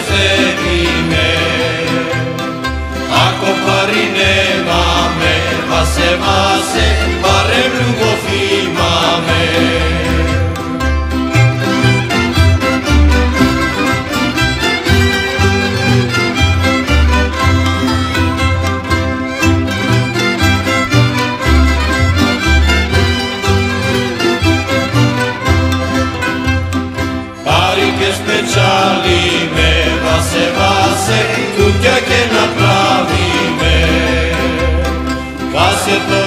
zepime, ako pari nemame, vase, vase, barem ljubov imame. Specialime, vase, vase, tutja che napravime, vase to